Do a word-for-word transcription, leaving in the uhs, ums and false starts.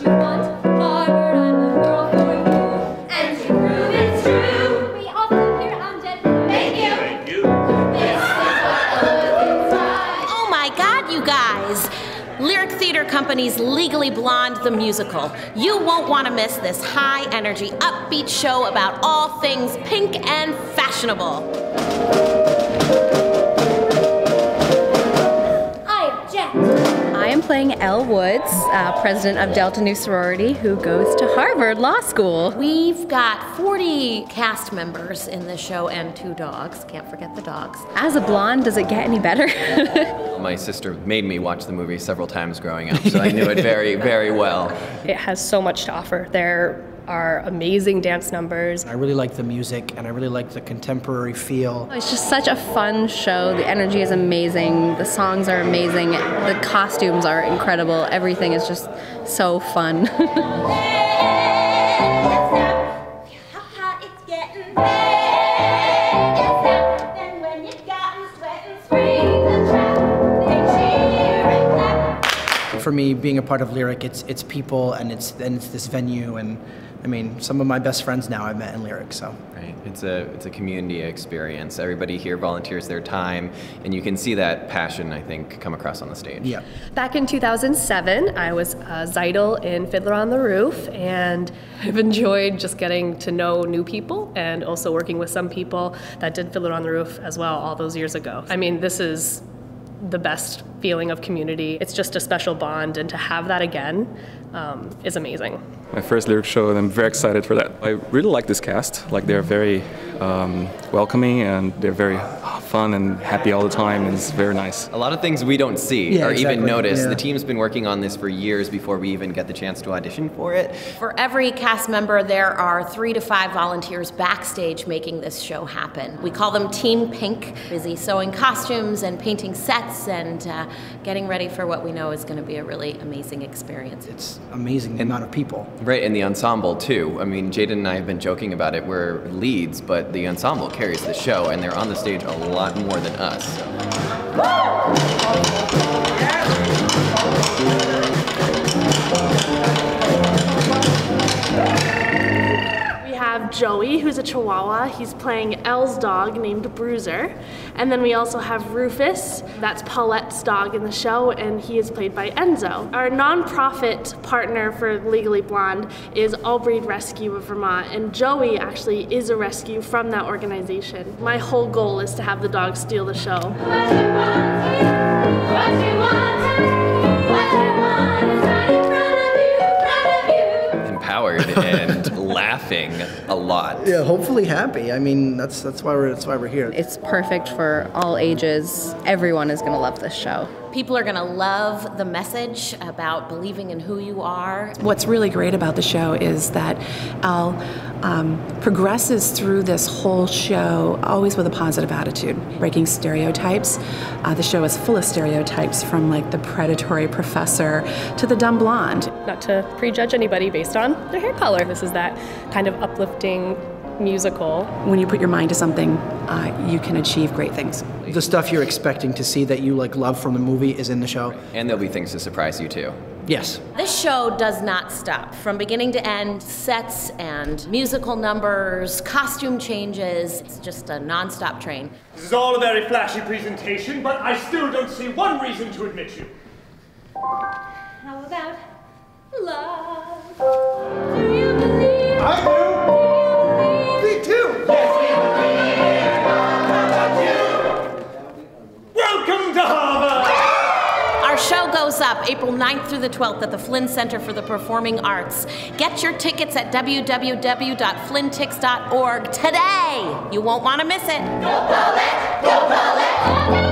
what you want. Harvard, I'm the girl for you. And to prove it's true, we all come here on Jet. Thank you. Thank you. This is what was inside. Oh my God, you guys. Lyric Theatre Company's Legally Blonde, the musical. You won't want to miss this high-energy, upbeat show about all things pink and fashionable. I object. I am playing Elle Woods, uh, president of Delta Nu Sorority, who goes to Harvard Law School. We've got forty cast members in the show and two dogs. Can't forget the dogs. As a blonde, does it get any better? My sister made me watch the movie several times growing up, so I knew it very, very well. It has so much to offer. There are amazing dance numbers. I really like the music, and I really like the contemporary feel. It's just such a fun show. The energy is amazing. The songs are amazing. The costumes are incredible. Everything is just so fun. It's getting bad. For me, being a part of Lyric, it's it's people and it's and it's this venue, and I mean, some of my best friends now I've met in Lyric, so. Right, it's a it's a community experience. Everybody here volunteers their time, and you can see that passion, I think, come across on the stage. Yeah. Back in two thousand seven, I was uh, Zeitel in Fiddler on the Roof, and I've enjoyed just getting to know new people and also working with some people that did Fiddler on the Roof as well all those years ago. I mean, this is the best feeling of community. It's just a special bond, and to have that again um, is amazing. My first Lyric show, and I'm very excited for that. I really like this cast. Like, they're very um, welcoming, and they're very fun and happy all the time, and it's very nice. A lot of things we don't see yeah, or exactly. even notice. Yeah. The team's been working on this for years before we even get the chance to audition for it. For every cast member, there are three to five volunteers backstage making this show happen. We call them Team Pink, busy sewing costumes and painting sets and uh, getting ready for what we know is going to be a really amazing experience. It's amazing the and, amount of people. Right, and the ensemble too. I mean, Jade and I have been joking about it. We're leads, but the ensemble carries the show, and they're on the stage a lot. A lot more than us. We have Joey, who's a Chihuahua. He's playing Elle's dog named Bruiser. And then we also have Rufus. That's Paulette's dog in the show, and he is played by Enzo. Our nonprofit partner for Legally Blonde is All Breed Rescue of Vermont, and Joey actually is a rescue from that organization. My whole goal is to have the dog steal the show. What you want is, what you want, what you want is right in front of you, front of you. Empowered and laughing a lot. Yeah, hopefully happy. I mean, that's that's why we're that's why we're here. It's perfect for all ages. Everyone is going to love this show. People are going to love the message about believing in who you are. What's really great about the show is that Elle um, progresses through this whole show always with a positive attitude, breaking stereotypes. Uh, the show is full of stereotypes, from like the predatory professor to the dumb blonde. Not to prejudge anybody based on their hair color. This is that kind of uplifting musical. When you put your mind to something, uh, you can achieve great things. The stuff you're expecting to see that you like love from the movie is in the show. And there'll be things to surprise you too. Yes. This show does not stop. From beginning to end, sets and musical numbers, costume changes, it's just a non-stop train. This is all a very flashy presentation, but I still don't see one reason to admit you. How about love? Do you believe? I do. Up April ninth through the twelfth at the Flynn Center for the Performing Arts. Get your tickets at w w w dot flynn tix dot org today. You won't want to miss it. Go Paulette! Go Paulette!